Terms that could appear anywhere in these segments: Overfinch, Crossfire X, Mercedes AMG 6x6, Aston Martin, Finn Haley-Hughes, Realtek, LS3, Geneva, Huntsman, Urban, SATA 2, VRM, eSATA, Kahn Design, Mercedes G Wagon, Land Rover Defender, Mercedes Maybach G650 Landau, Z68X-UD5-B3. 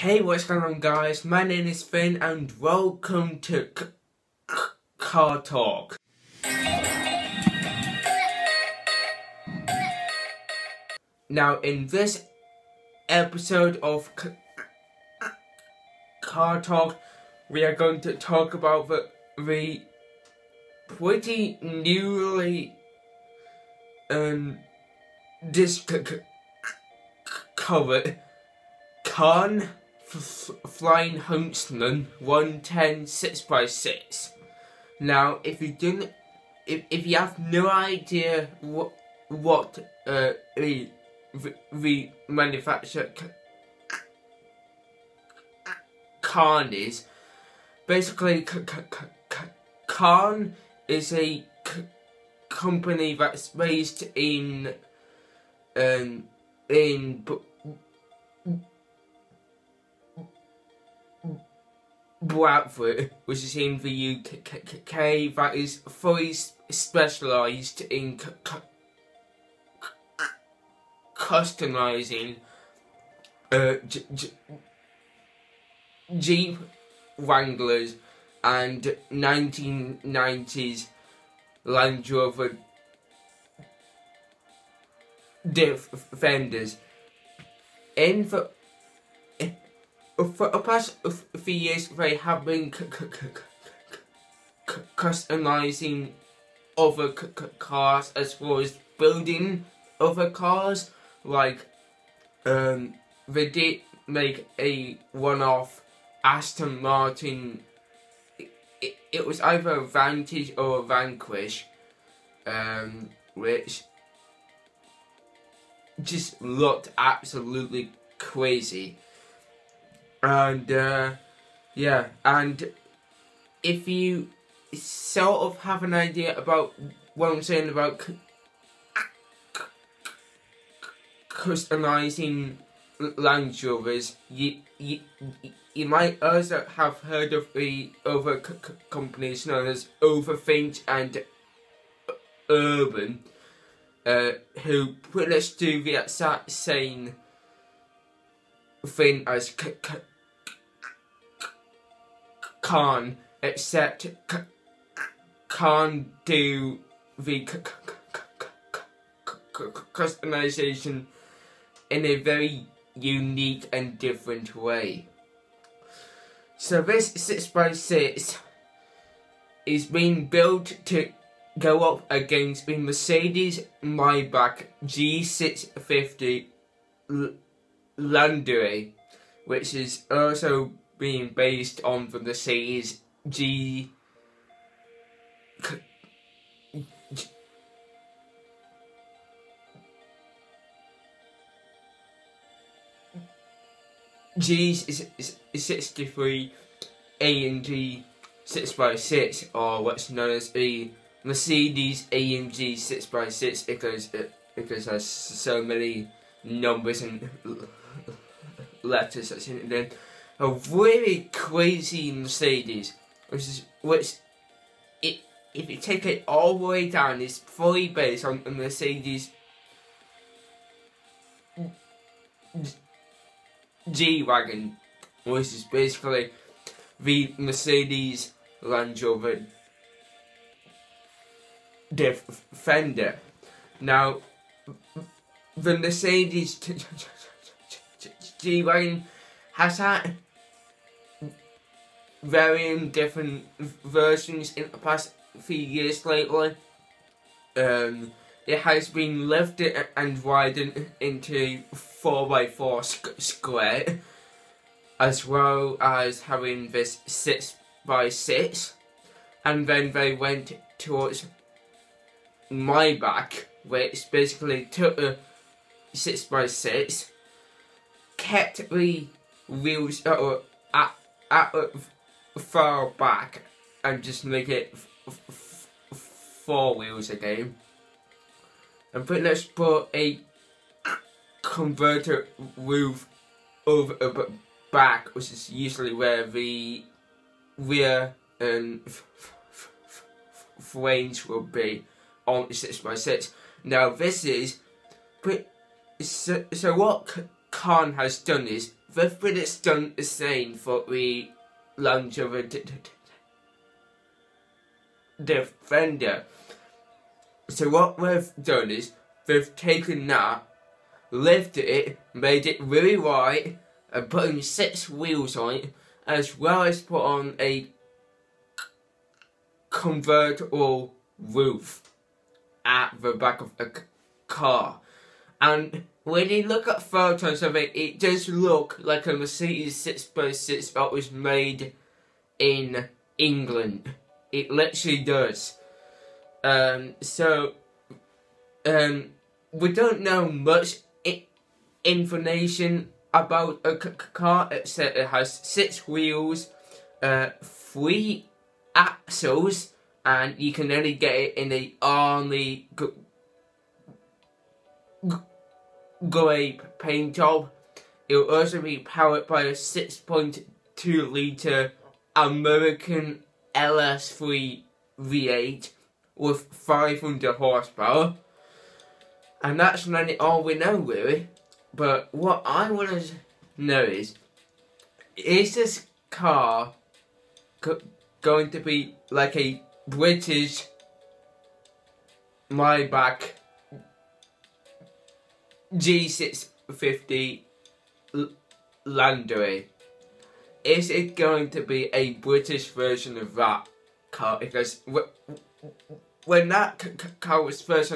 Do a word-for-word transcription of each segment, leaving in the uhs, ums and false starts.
Hey, what's going on, guys? My name is Finn and welcome to C C Car Talk. Now, in this episode of C C Car Talk, we are going to talk about the, the pretty newly um, discovered Kahn F flying Huntsman one ten six by six. Now, if you didn't, if, if you have no idea what what uh, the, the the manufacturer Kahn is, basically Kahn is a company that's based in um in. Bradford, which is in the U K, that is fully specialised in customising uh, Jeep Wranglers and nineteen nineties Land Rover Defenders. In the For the past few years, they have been customizing other cars as well as building other cars. Like, um, they did make a one-off Aston Martin. It, it, it was either a Vantage or a Vanquish, um, which just looked absolutely crazy. And uh, yeah, and if you sort of have an idea about what I'm saying about c c customizing Land Rovers, you, you you might also have heard of the other c c companies known as Overfinch and Urban, uh, who pretty much do the exact same thing as c c Kahn, except c Kahn do the c c customization in a very unique and different way. So this six by six is being built to go up against the Mercedes Maybach G six fifty Landau, which is also being based on the Mercedes G G sixty-three A M G six by six, or what's known as the Mercedes A M G six by six, because it because there's so many numbers and letters that's in it. Then a really crazy Mercedes, which is which it if you take it all the way down, it's fully based on the Mercedes G Wagon, which is basically the Mercedes Land Rover Defender. Now, the Mercedes G Wagon has had varying different versions in the past few years lately. Um, it has been lifted and widened into four by four sc square, as well as having this six by six, and then they went towards Maybach, which basically took a six by six, kept the wheels at, at, at far back and just make it f f f four wheels again, and pretty much put a converter roof over the back, which is usually where the rear and f f f frames will be on the six by six. Now this is pretty, so, so what Kahn has done is The British done the same for the Land Rover Defender. So what we've done is they've taken that, lifted it, made it really wide, and putting six wheels on it, as well as put on a convertible roof at the back of the car. And when you look at photos of it, it does look like a Mercedes six by six that was made in England. It literally does. Um, so, um, we don't know much I information about a c car, except it has six wheels, uh, three axles, and you can only get it in the army grey paint job. It will also be powered by a six point two litre American L S three V eight with five hundred horsepower. And that's not all we know really. But what I want to know is, is this car going to be like a British Maybach G six fifty Landau? Is it going to be a British version of that car? Because when that c c car was first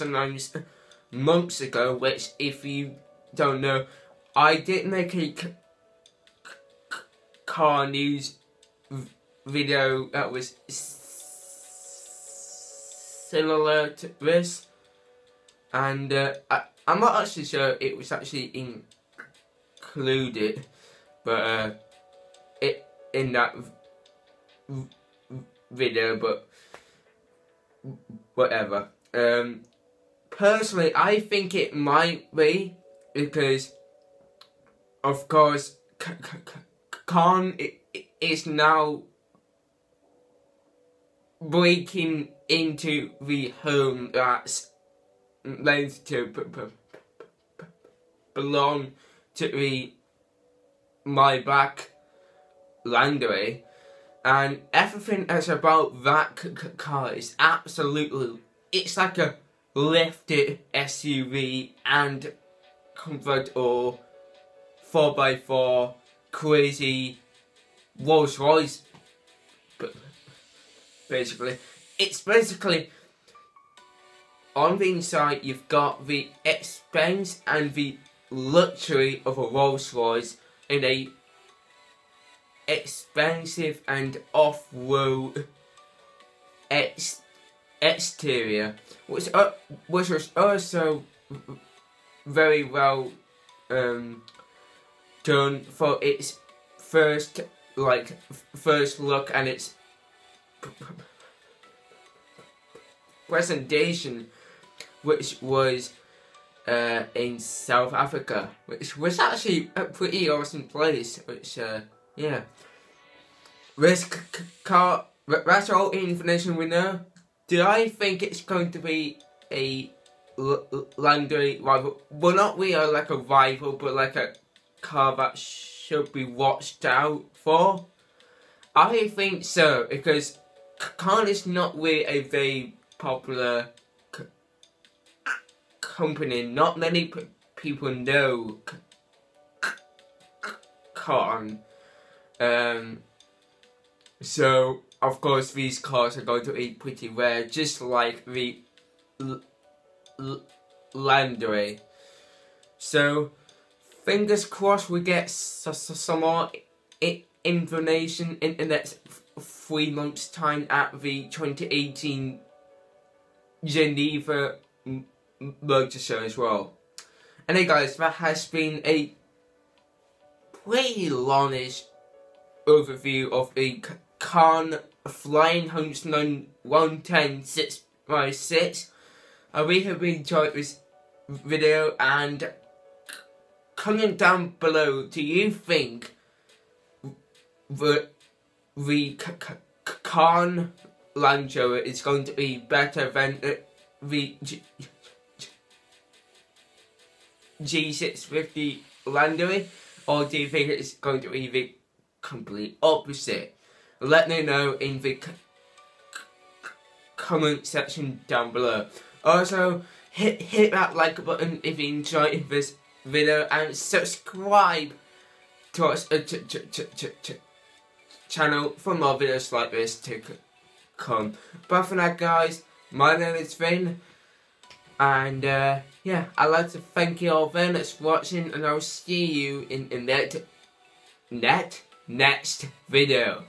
announced months ago, which if you don't know, I did make a c c car news video that was similar to this, and uh, I, I'm not actually sure it was actually included, but uh, it in that v video, but whatever. Um, personally, I think it might be, because of course Kahn is now breaking into the home that's meant to b b b belong to the Maybach Landau, and everything that's about that c c car is absolutely, it's like a lifted S U V and convertible four by four crazy Rolls Royce. Basically, it's basically on the inside you've got the expense and the luxury of a Rolls Royce in a expensive and off-road ex exterior, which uh, which was also very well um, done for its first like first look and its presentation, which was uh, in South Africa, which was actually a pretty awesome place, which uh, yeah. This car, that's all the information we know. Do I think it's going to be a Landau rival? Well, not really like a rival, but like a car that should be watched out for? I think so, because Kahn is not really a very popular c company. Not many p people know c c Kahn. Um, so, of course, these cars are going to be pretty rare, just like the L L Landau. So, fingers crossed we get s s some more I information in the next three months' time at the twenty eighteen Geneva Motor Show as well. Anyway, guys, that has been a pretty longish overview of the Kahn Flying Huntsman one ten six by six. I really hope you enjoyed this video, and comment down below, do you think the, the Kahn Land Rover is going to be better than the, the G, G, G six fifty Landau? or do you think it's going to be the complete opposite? Let me know in the c c comment section down below. Also, hit hit that like button if you enjoyed this video and subscribe to our ch ch ch ch ch channel for more videos like this to c come. But for now, guys, my name is Finn, and uh, yeah, I'd like to thank you all very much for watching, and I'll see you in the net net next video.